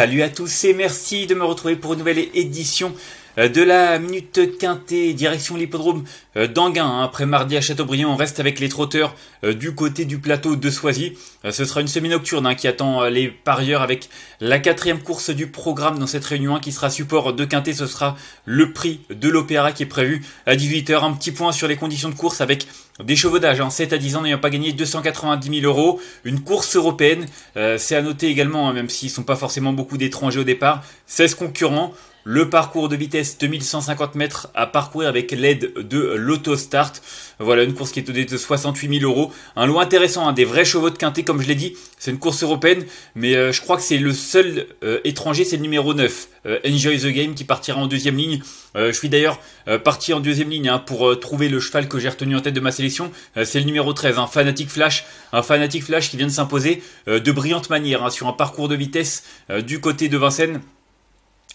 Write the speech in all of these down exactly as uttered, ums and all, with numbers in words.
Salut à tous et merci de me retrouver pour une nouvelle édition de la Minute Quintée, direction l'hippodrome d'Anguin. Après mardi à Châteaubriand, on reste avec les trotteurs du côté du plateau de Soisy. Ce sera une semi-nocturne qui attend les parieurs avec la quatrième course du programme dans cette réunion un qui sera support de Quintée. Ce sera le prix de l'Opéra qui est prévu à dix-huit heures. Un petit point sur les conditions de course avec des chevaux d'âge, hein, sept à dix ans n'ayant pas gagné deux cent quatre-vingt-dix mille euros. Une course européenne, euh, c'est à noter également, hein, même s'ils ne sont pas forcément beaucoup d'étrangers au départ. seize concurrents. Le parcours de vitesse deux mille cent cinquante mètres à parcourir avec l'aide de l'autostart. Voilà une course qui est au-delà de soixante-huit mille euros. Un lot intéressant, hein, des vrais chevaux de Quintée, comme je l'ai dit. C'est une course européenne, mais euh, je crois que c'est le seul euh, étranger, c'est le numéro neuf. Euh, Enjoy the Game qui partira en deuxième ligne. Euh, je suis d'ailleurs euh, parti en deuxième ligne hein, pour euh, trouver le cheval que j'ai retenu en tête de ma sélection. Euh, c'est le numéro treize, hein, Fanatic Flash. Un Fanatic Flash qui vient de s'imposer euh, de brillante manière hein, sur un parcours de vitesse euh, du côté de Vincennes.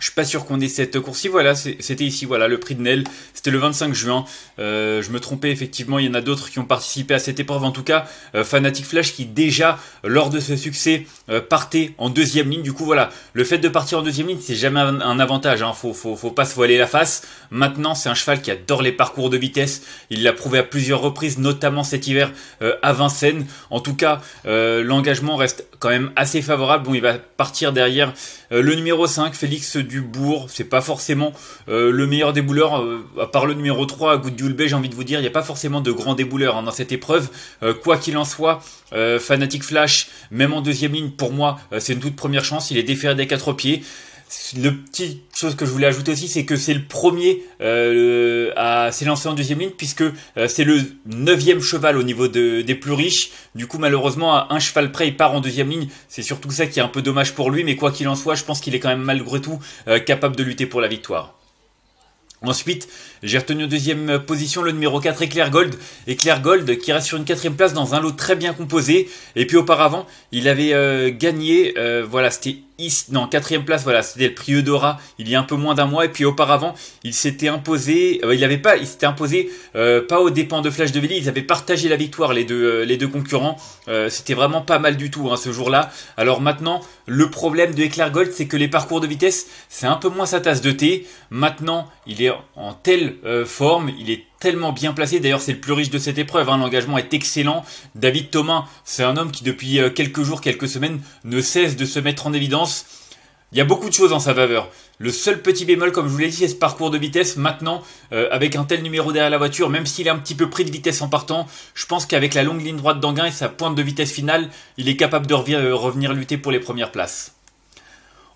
Je suis pas sûr qu'on ait cette course-ci, voilà, c'était ici, voilà, le prix de Nel, c'était le vingt-cinq juin, euh, je me trompais effectivement, il y en a d'autres qui ont participé à cette épreuve, en tout cas, euh, Fanatic Flash qui déjà, lors de ce succès, euh, partait en deuxième ligne, du coup voilà, le fait de partir en deuxième ligne, c'est jamais un, un avantage, hein. faut, faut, faut pas se voiler la face, maintenant c'est un cheval qui adore les parcours de vitesse, il l'a prouvé à plusieurs reprises, notamment cet hiver euh, à Vincennes, en tout cas, euh, l'engagement reste quand même assez favorable, bon il va partir derrière euh, le numéro cinq, Félix Du bourg, c'est pas forcément euh, le meilleur débouleur, euh, à part le numéro trois, Goudjoulbé, j'ai envie de vous dire, il n'y a pas forcément de grands débouleurs hein, dans cette épreuve. Euh, quoi qu'il en soit, euh, Fanatic Flash, même en deuxième ligne, pour moi, euh, c'est une toute première chance, il est déféré des quatre pieds. Le petit chose que je voulais ajouter aussi, c'est que c'est le premier euh, à s'élancer en deuxième ligne, puisque euh, c'est le neuvième cheval au niveau de, des plus riches. Du coup, malheureusement, à un cheval près, il part en deuxième ligne. C'est surtout ça qui est un peu dommage pour lui, mais quoi qu'il en soit, je pense qu'il est quand même malgré tout euh, capable de lutter pour la victoire. Ensuite, j'ai retenu en deuxième position le numéro quatre, Éclair Gold. Éclair Gold qui reste sur une quatrième place dans un lot très bien composé. Et puis auparavant, il avait euh, gagné, euh, voilà, c'était non quatrième place, voilà, c'était le prix Eudora il y a un peu moins d'un mois. Et puis auparavant, il s'était imposé, euh, il avait pas, il s'était imposé euh, pas aux dépens de Flash de Vely. Ils avaient partagé la victoire les deux, euh, les deux concurrents. Euh, c'était vraiment pas mal du tout hein, ce jour-là. Alors maintenant, le problème de Éclair Gold, c'est que les parcours de vitesse, c'est un peu moins sa tasse de thé. Maintenant, il est en telle euh, forme, il est tellement bien placé, d'ailleurs c'est le plus riche de cette épreuve, hein. L'engagement est excellent, David Thomas c'est un homme qui depuis euh, quelques jours, quelques semaines ne cesse de se mettre en évidence, il y a beaucoup de choses en sa faveur, le seul petit bémol comme je vous l'ai dit c'est ce parcours de vitesse, maintenant euh, avec un tel numéro derrière la voiture, même s'il a un petit peu pris de vitesse en partant, je pense qu'avec la longue ligne droite d'Anguin et sa pointe de vitesse finale, il est capable de rev euh, revenir lutter pour les premières places.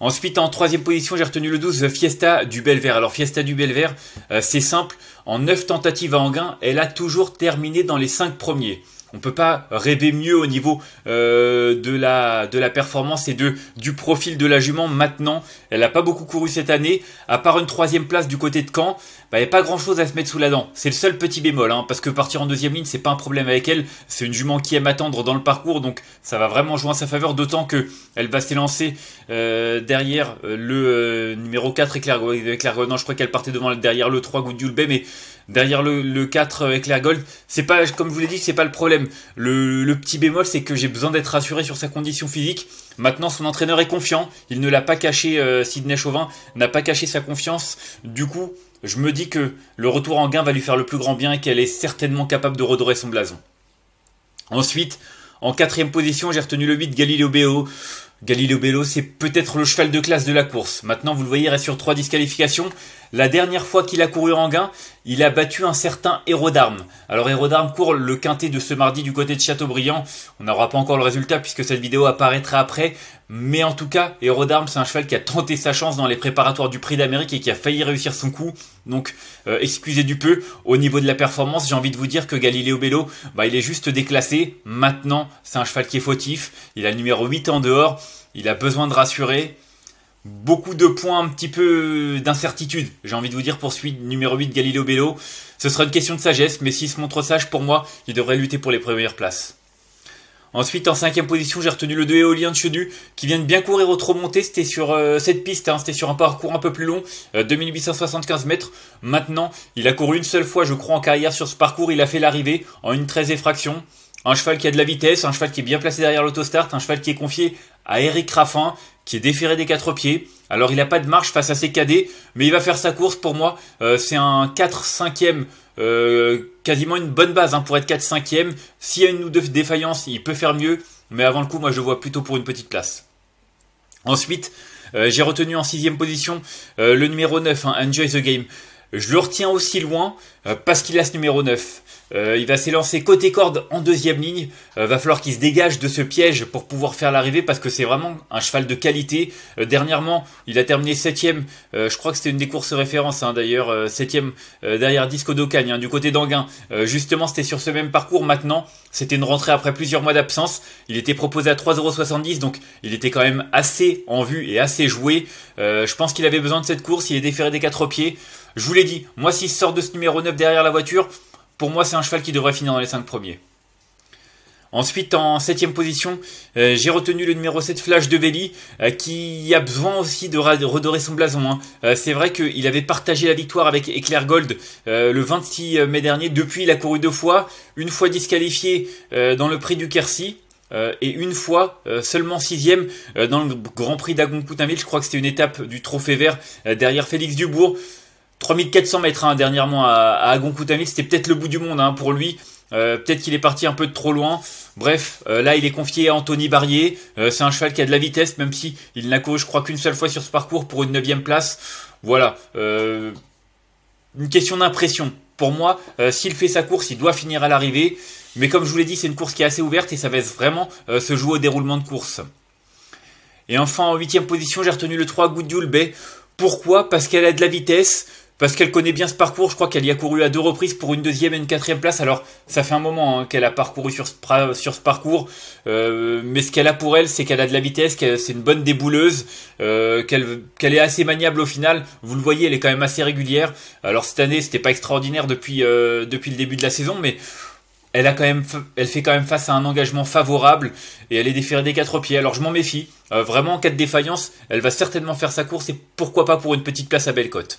Ensuite, en troisième position, j'ai retenu le douze, Fiesta du Belvère. Alors, Fiesta du Belvère, euh, c'est simple. En neuf tentatives à Anguin, elle a toujours terminé dans les cinq premiers. On ne peut pas rêver mieux au niveau euh, de, la, de la performance et de, du profil de la jument. Maintenant, elle n'a pas beaucoup couru cette année. À part une troisième place du côté de Caen, bah, il n'y a pas grand-chose à se mettre sous la dent. C'est le seul petit bémol, hein, parce que partir en deuxième ligne, c'est pas un problème avec elle. C'est une jument qui aime attendre dans le parcours, donc ça va vraiment jouer en sa faveur, d'autant qu'elle va s'élancer euh, derrière le euh, numéro quatre, Éclair Gold. Non, je crois qu'elle partait devant derrière le trois, Goudjoulbé, mais derrière le, le quatre, euh, Éclair Gold, c'est pas, comme je vous l'ai dit, c'est pas le problème. Le, le petit bémol, c'est que j'ai besoin d'être rassuré sur sa condition physique. Maintenant, son entraîneur est confiant. Il ne l'a pas caché, euh, Sidney Chauvin n'a pas caché sa confiance. Du coup, je me dis que le retour en gain va lui faire le plus grand bien et qu'elle est certainement capable de redorer son blason. Ensuite, en quatrième position, j'ai retenu le huit, Galileo Bello. Galileo Bello, c'est peut-être le cheval de classe de la course. Maintenant, vous le voyez, il reste sur trois disqualifications. La dernière fois qu'il a couru en gain, il a battu un certain Hérodarme. Alors, Hérodarme court le quintet de ce mardi du côté de Châteaubriand. On n'aura pas encore le résultat puisque cette vidéo apparaîtra après. Mais en tout cas, Hérodarme, c'est un cheval qui a tenté sa chance dans les préparatoires du Prix d'Amérique et qui a failli réussir son coup. Donc, euh, excusez du peu. Au niveau de la performance, j'ai envie de vous dire que Galileo Bello, bah, il est juste déclassé. Maintenant, c'est un cheval qui est fautif. Il a le numéro huit en dehors. Il a besoin de rassurer. Beaucoup de points, un petit peu d'incertitude. J'ai envie de vous dire pour celui numéro huit, Galileo Bello. Ce sera une question de sagesse, mais s'il se montre sage, pour moi, il devrait lutter pour les premières places. Ensuite, en cinquième position, j'ai retenu le deux, Éolien de Chenu, qui vient de bien courir au trot monté. C'était sur euh, cette piste, hein, c'était sur un parcours un peu plus long, euh, deux mille huit cent soixante-quinze mètres. Maintenant, il a couru une seule fois, je crois, en carrière sur ce parcours. Il a fait l'arrivée en une treize effraction. Un cheval qui a de la vitesse, un cheval qui est bien placé derrière l'autostart, un cheval qui est confié à Eric Raffin, qui est déféré des quatre pieds. Alors il n'a pas de marche face à ses cadets, mais il va faire sa course pour moi. Euh, c'est un quatre cinquième, euh, quasiment une bonne base hein, pour être quatre cinquième. S'il y a une ou deux défaillances, il peut faire mieux, mais avant le coup, moi je le vois plutôt pour une petite place. Ensuite, euh, j'ai retenu en sixième position euh, le numéro neuf, hein, Enjoy the Game. Je le retiens aussi loin euh, parce qu'il a ce numéro neuf. Euh, il va s'élancer côté corde en deuxième ligne. Euh, va falloir qu'il se dégage de ce piège pour pouvoir faire l'arrivée parce que c'est vraiment un cheval de qualité. Euh, dernièrement, il a terminé septième. Euh, je crois que c'était une des courses références hein, d'ailleurs. Euh, septième euh, derrière Disco d'Ocagne hein, du côté d'Anguin. Euh, justement, c'était sur ce même parcours maintenant. C'était une rentrée après plusieurs mois d'absence. Il était proposé à trois euros soixante-dix. Donc, il était quand même assez en vue et assez joué. Euh, je pense qu'il avait besoin de cette course. Il est déféré des quatre pieds. Je vous l'ai dit, moi s'il sort de ce numéro neuf derrière la voiture, pour moi c'est un cheval qui devrait finir dans les cinq premiers. Ensuite, en septième position, euh, j'ai retenu le numéro sept, Flash de Vely, euh, qui a besoin aussi de redorer son blason. Hein. Euh, c'est vrai qu'il avait partagé la victoire avec Éclair Gold euh, le vingt-six mai dernier. Depuis, il a couru deux fois, une fois disqualifié euh, dans le prix du Quercy. Euh, et une fois, euh, seulement sixième euh, dans le Grand Prix d'Agonkoutami. Je crois que c'était une étape du Trophée Vert euh, derrière Félix Du bourg. trois mille quatre cents mètres hein, dernièrement à, à Agonkoutami, c'était peut-être le bout du monde hein, pour lui, euh, peut-être qu'il est parti un peu de trop loin, bref, euh, là il est confié à Anthony Barrier, euh, c'est un cheval qui a de la vitesse, même si il n'a couru je crois qu'une seule fois sur ce parcours pour une neuvième place, voilà, euh, une question d'impression, pour moi, euh, s'il fait sa course, il doit finir à l'arrivée, mais comme je vous l'ai dit, c'est une course qui est assez ouverte et ça va vraiment euh, se jouer au déroulement de course. Et enfin, en huitième position, j'ai retenu le trois, Goudjoulbé. Pourquoi? Parce qu'elle a de la vitesse, parce qu'elle connaît bien ce parcours, je crois qu'elle y a couru à deux reprises pour une deuxième et une quatrième place, alors ça fait un moment hein, qu'elle a parcouru sur ce, sur ce parcours, euh, mais ce qu'elle a pour elle, c'est qu'elle a de la vitesse, qu'elle c'est une bonne débouleuse, euh, qu'elle qu'elle est assez maniable au final, vous le voyez, elle est quand même assez régulière, alors cette année, c'était pas extraordinaire depuis, euh, depuis le début de la saison, mais elle a quand même, elle fait quand même face à un engagement favorable et elle est déférée des quatre pieds. Alors je m'en méfie. Euh, vraiment en cas de défaillance, elle va certainement faire sa course et pourquoi pas pour une petite place à Bellecote.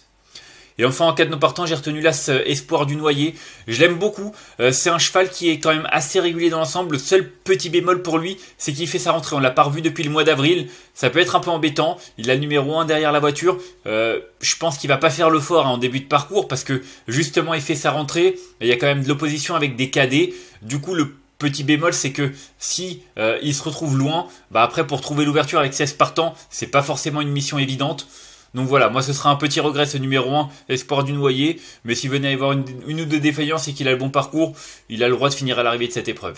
Et enfin en cas de non partant, j'ai retenu l'As Espoir du Noyer. Je l'aime beaucoup. Euh, c'est un cheval qui est quand même assez régulier dans l'ensemble. Le seul petit bémol pour lui, c'est qu'il fait sa rentrée. On l'a pas revu depuis le mois d'avril. Ça peut être un peu embêtant. Il a le numéro un derrière la voiture. Euh, je pense qu'il va pas faire le fort hein, en début de parcours parce que justement il fait sa rentrée. Il y a quand même de l'opposition avec des cadets. Du coup le petit bémol, c'est que si euh, il se retrouve loin, bah après pour trouver l'ouverture avec seize partants, c'est pas forcément une mission évidente. Donc voilà, moi ce sera un petit regret ce numéro un, Espoir du Noyer, mais s'il venait à y avoir une, une ou deux défaillances et qu'il a le bon parcours, il a le droit de finir à l'arrivée de cette épreuve.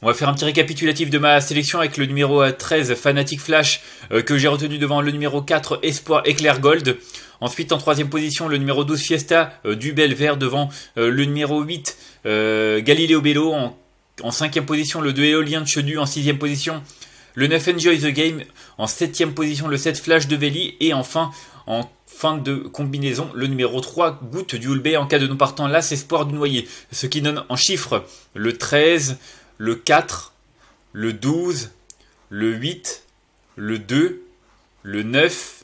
On va faire un petit récapitulatif de ma sélection avec le numéro treize, Fanatic Flash, euh, que j'ai retenu devant le numéro quatre, Espoir Éclair Gold. Ensuite, en troisième position, le numéro douze, Fiesta euh, du Belvère, devant euh, le numéro huit, euh, Galileo Bello. En, en cinquième position, le deux, Éolien de Chenu. En sixième position, le neuf, Enjoy the Game, en septième position, le sept, Flash de Vely, et enfin, en fin de combinaison, le numéro trois, Goudjoulbé, en cas de non partant, l'As Espoir du Noyer. Ce qui donne en chiffres le treize, le quatre, le douze, le huit, le deux, le neuf,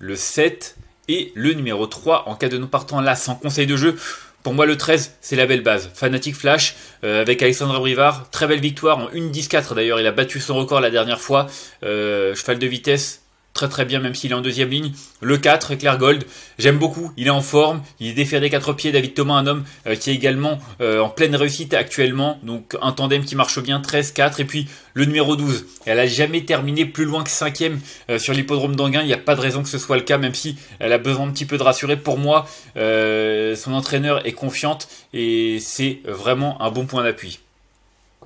le sept, et le numéro trois, en cas de non partant, l'As en conseil de jeu. Pour moi, le treize, c'est la belle base. Fanatic Flash, euh, avec Alexandre Abrivard. Très belle victoire en une dix-quatre. D'ailleurs, il a battu son record la dernière fois. Euh, cheval de vitesse, très très bien, même s'il est en deuxième ligne. Le quatre, Éclair Gold. J'aime beaucoup. Il est en forme. Il est déféré des quatre pieds. David Thomas, un homme euh, qui est également euh, en pleine réussite actuellement. Donc, un tandem qui marche bien. treize, quatre. Et puis, le numéro douze. Elle n'a jamais terminé plus loin que cinquième euh, sur l'hippodrome d'Anguin. Il n'y a pas de raison que ce soit le cas, même si elle a besoin un petit peu de rassurer. Pour moi, euh, son entraîneur est confiante et c'est vraiment un bon point d'appui.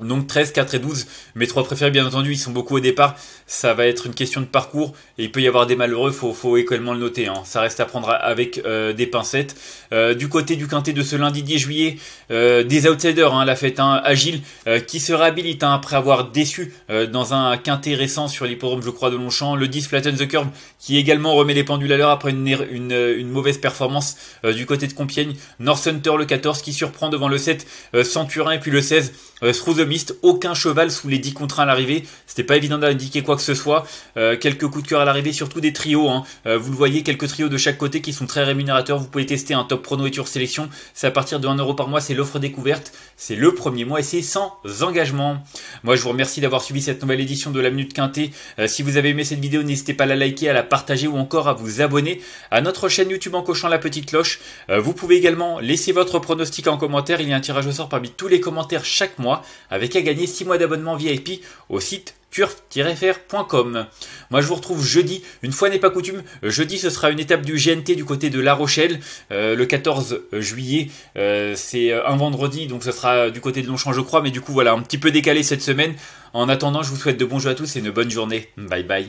Donc treize, quatre et douze. Mes trois préférés, bien entendu, ils sont beaucoup au départ. Ça va être une question de parcours et il peut y avoir des malheureux, faut, faut également le noter. Hein. Ça reste à prendre avec euh, des pincettes. Euh, du côté du quintet de ce lundi dix juillet, euh, des outsiders, hein, la fête hein, agile, euh, qui se réhabilite hein, après avoir déçu euh, dans un quintet récent sur l'hippodrome, je crois, de Longchamp. Le dix, Flatten the Curve, qui également remet les pendules à l'heure après une, une, une mauvaise performance euh, du côté de Compiègne. North Hunter, le quatorze, qui surprend devant le sept, euh, Centurin, et puis le seize, euh, Stroude. mixte, aucun cheval sous les dix contre un à l'arrivée, c'était pas évident d'indiquer quoi que ce soit, euh, quelques coups de cœur à l'arrivée, surtout des trios, hein. euh, vous le voyez, quelques trios de chaque côté qui sont très rémunérateurs, vous pouvez tester un top prono et tour sélection, c'est à partir de un euro par mois, c'est l'offre découverte, c'est le premier mois et c'est sans engagement. Moi je vous remercie d'avoir suivi cette nouvelle édition de la Minute Quintée, euh, si vous avez aimé cette vidéo n'hésitez pas à la liker, à la partager ou encore à vous abonner à notre chaîne YouTube en cochant la petite cloche, euh, vous pouvez également laisser votre pronostic en commentaire, il y a un tirage au sort parmi tous les commentaires chaque mois, avec à gagner six mois d'abonnement V I P au site turf tiret f r point com. Moi je vous retrouve jeudi, une fois n'est pas coutume, jeudi ce sera une étape du G N T du côté de La Rochelle, euh, le quatorze juillet, euh, c'est un vendredi, donc ce sera du côté de Longchamp je crois, mais du coup voilà, un petit peu décalé cette semaine. En attendant, je vous souhaite de bons jeux à tous et une bonne journée, bye bye.